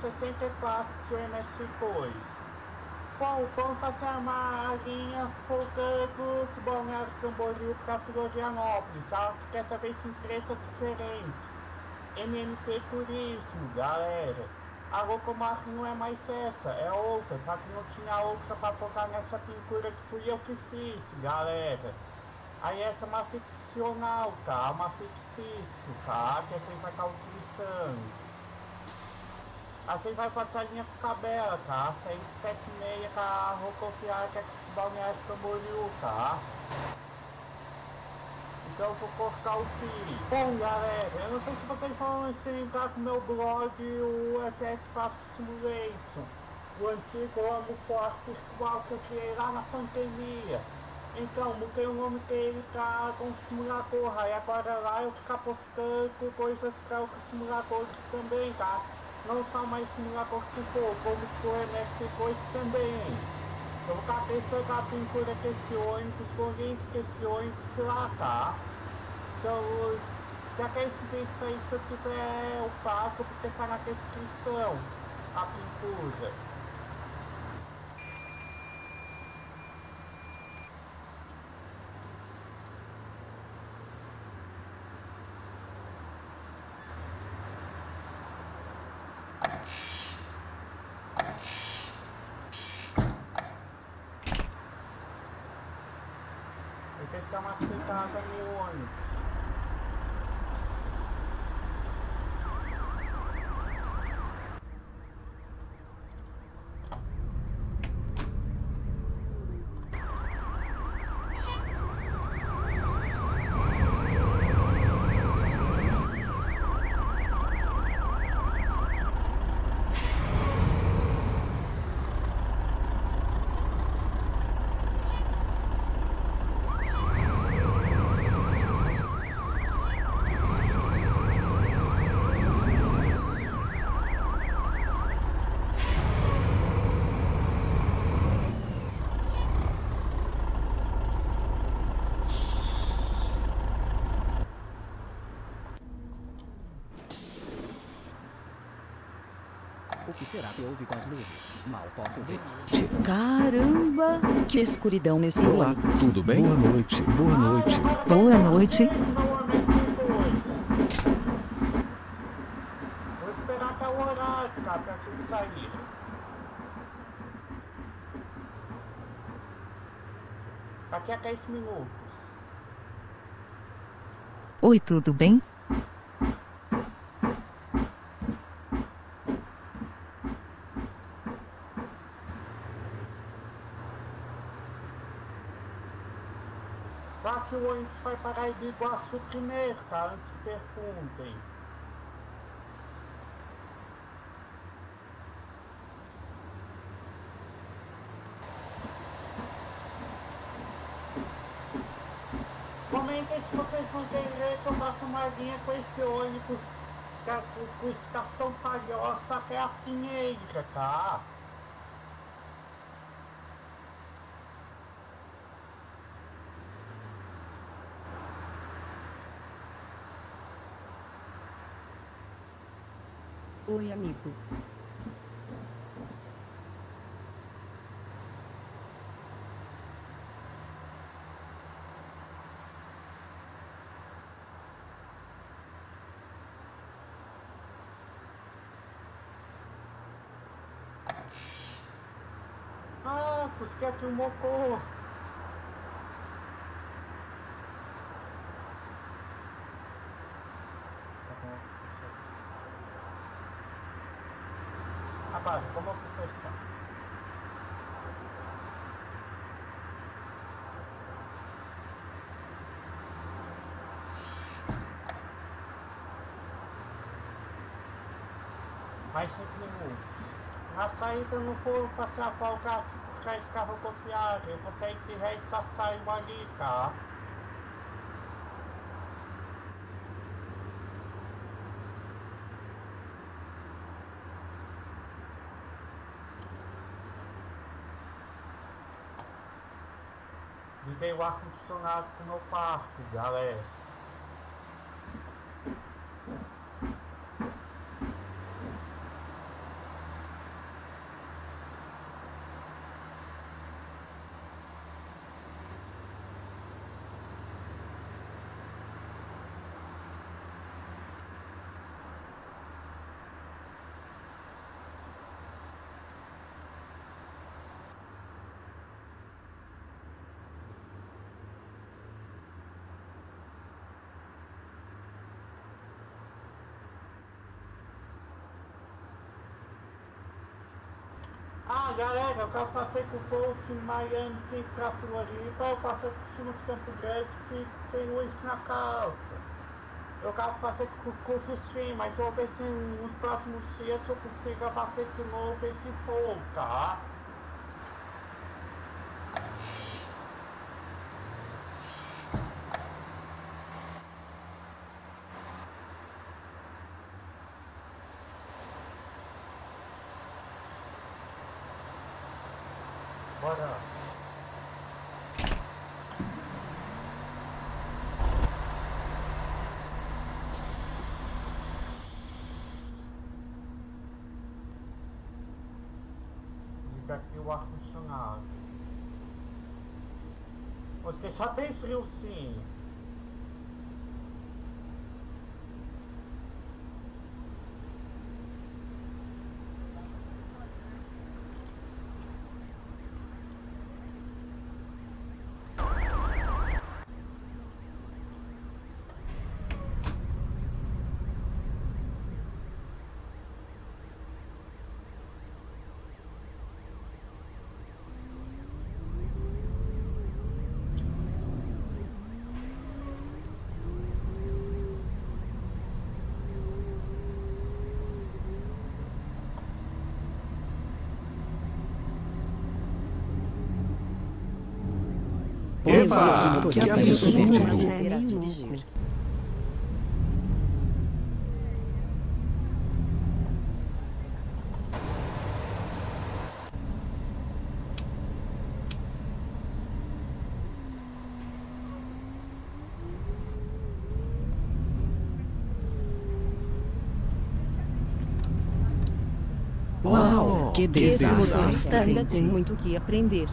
64 de MS2. Vamos chamar a linha Fogando de Balneário Camboriú para Florianópolis, algo que dessa vez se interessa diferente. MMB Turismo, galera, a locomarca não é mais essa, é outra, só que não tinha outra para tocar nessa pintura que fui eu que fiz, galera. Aí essa é uma ficcional, tá? Uma fictício, tá? Que a gente vai estar utilizando. A gente vai passar a linha pro Cabela, tá? 176 tá? Rocofiar, que é do Balneário Camboriú, tá? Então eu vou cortar o fio. Bom, galera, eu não sei se vocês vão se entrar com o meu blog, o FS Pásco Simulation, o antigo amo forte virtual que eu criei lá na pandemia. Então, mudei o nome dele pra um simulador, aí agora lá eu ficar postando coisas pra outros simuladores também, tá? Não só mais simulador tipo, como pro MS2 também. Eu vou estar pensando a pintura desse ônibus, corrente desse ônibus lá, tá? Já que esse vídeo aí, se eu tiver o passo, eu vou deixar na descrição a pintura. Tá machucada no ônibus. Será que houve com as luzes? Mal posso ver. Caramba, que escuridão nesse lugar. Tudo bem? Boa noite. Boa noite. Boa noite. Vou esperar até o horário, tá? Pra vocês saírem. Daqui a 10 minutos. Oi, tudo bem? Só que o ônibus vai parar em Iguaçu primeiro, tá? Não se perguntem. Comentem se vocês vão querer que eu faça uma linha com esse ônibus da Estação Palhoça até a Pinheira, tá? Oi, amigo. Ah, busquei aqui um motor. Rapaz, como eu vou pensar? Mais 5 minutos. Na saída eu não vou passar a falta buscar esse carro confiável. Eu vou sair de ré e só saio ali, tá? Liguei o ar-condicionado pro meu quarto, galera. Galera, eu passei por Porto, Miami, fui pra Floripa, eu passei por cima de Campo Grande, fico sem luz na calça. Eu quero fazer curso sim, mas eu vou ver se nos próximos dias eu consigo fazer de novo esse fogo, tá? Bora! Aqui o ar-condicionado. Você está bem frio, sim. Eba, que absurdo! Uau, que desastre! Ainda tem muito o que aprender.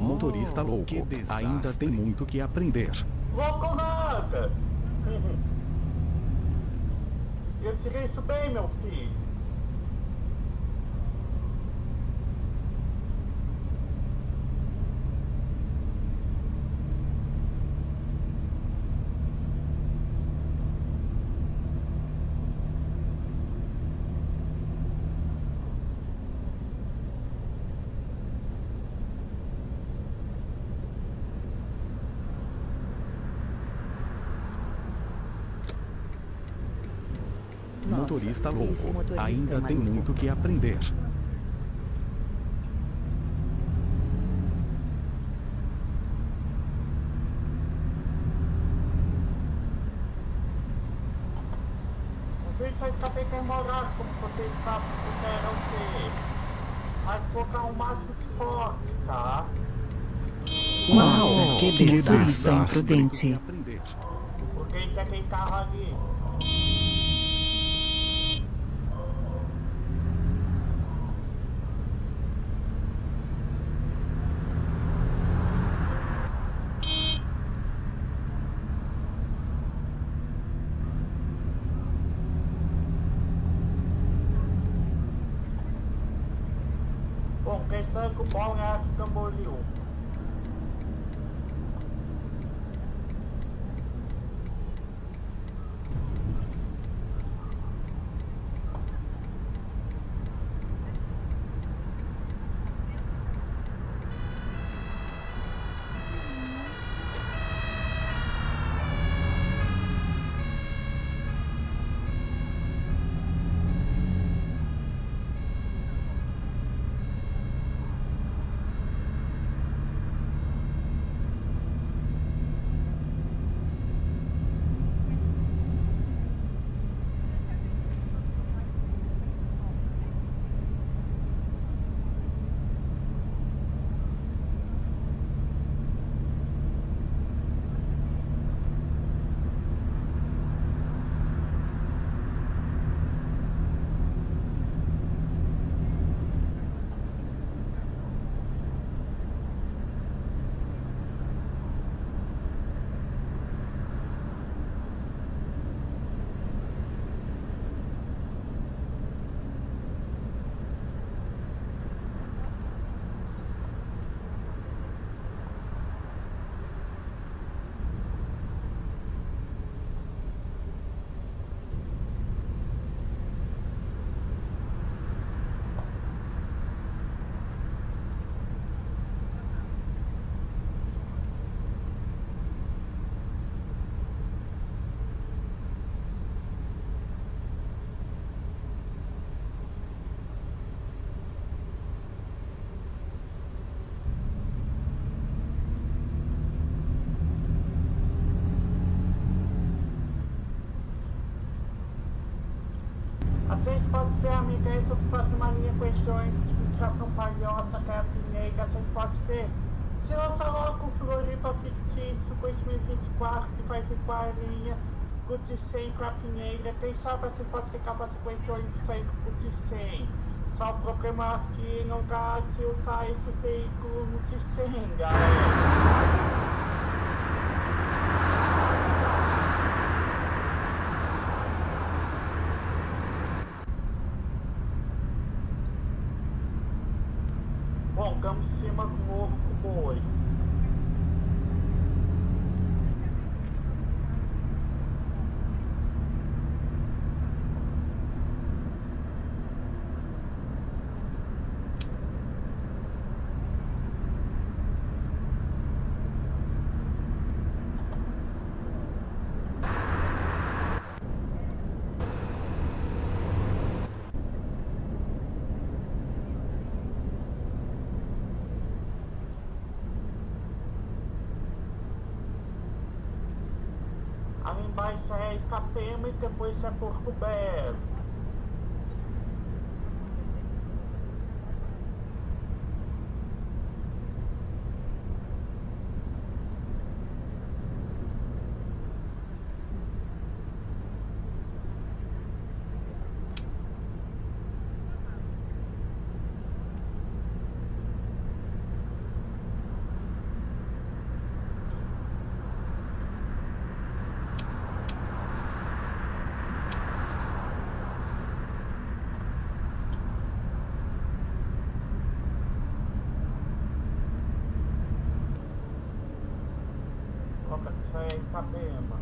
Motorista louco, ainda tem muito que aprender. Louco nada! Eu tirei isso bem, meu filho. Motorista louco, ainda tem muito que aprender. O bicho vai ficar bem demorado, como vocês sabem que deram o quê? Vai colocar um macho forte, tá? Nossa, que desastre imprudente. Porque isso é quem tava ali. Sangue bom é de Camboriú. Vocês podem ter amigas sobre próxima linha questões de explicação palhoça, que é a Pinheira, vocês podem ver. Se lança logo o Floripa Ficticio 2024, que vai ficar a linha do T-100 para a Pinheira. Quem sabe vocês podem ficar para a sequência do T-100. Só o problema é que não dá de usar esse veículo no T-100, galera. Bom, estamos em cima do ovo com o boi. Ali embaixo é Itapema e depois é Porto Belo. Isso é Itapema.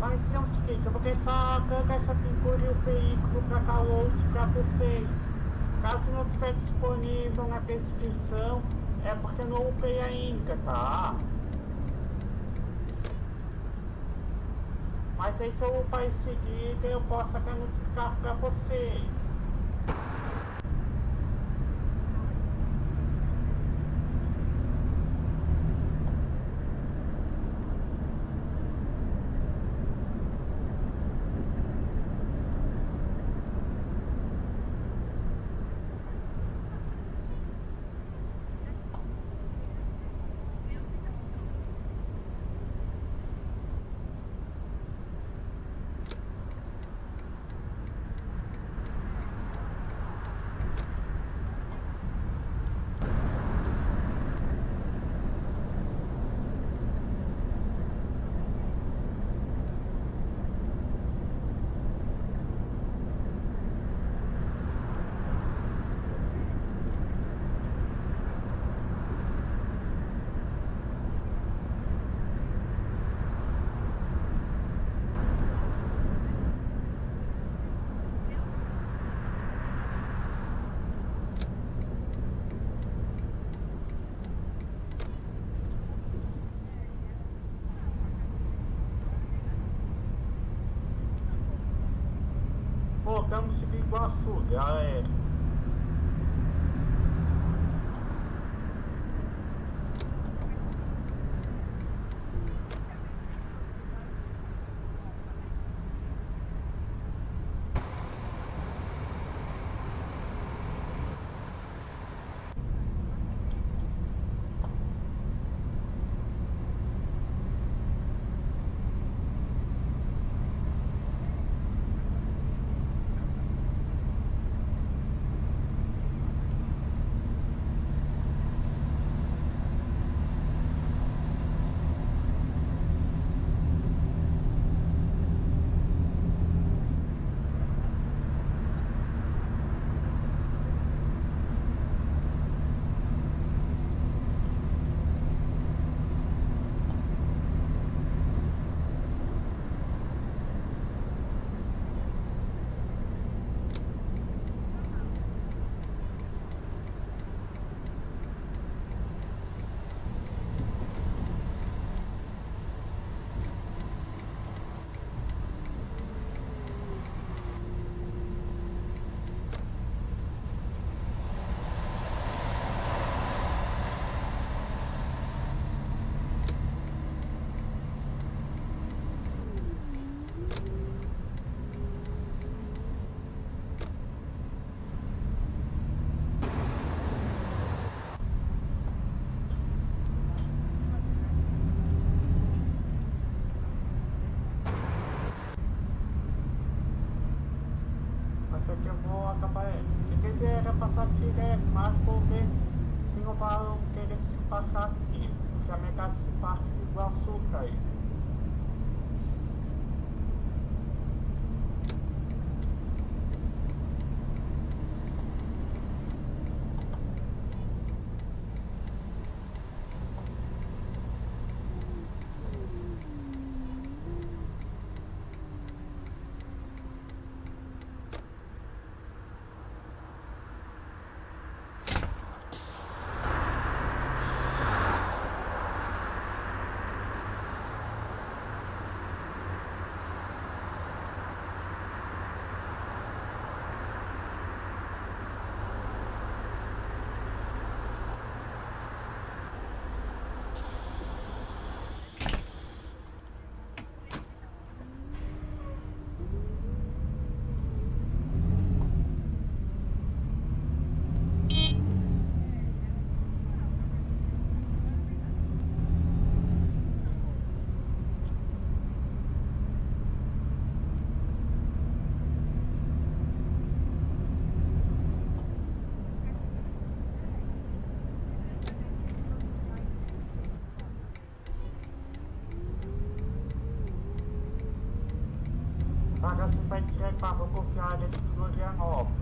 Mas é o seguinte, eu vou deixar essa pintura e o veículo para download para vocês. Caso não estiver disponível na descrição, é porque não upei ainda, tá? Mas aí se eu upar em seguida, eu posso até notificar para vocês. Voltamos de Iguaçu, galera. que repasar Chile, más porque tengo para un que despachar y que me despachar Iguaçu para ir. Agora você vai tirar para confiar dentro do Florianópolis.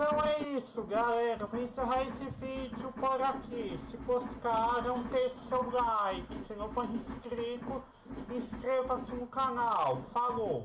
Então é isso, galera, vou encerrar esse vídeo por aqui. Se gostaram, deixe seu like. Se não for inscrito, inscreva-se no canal. Falou!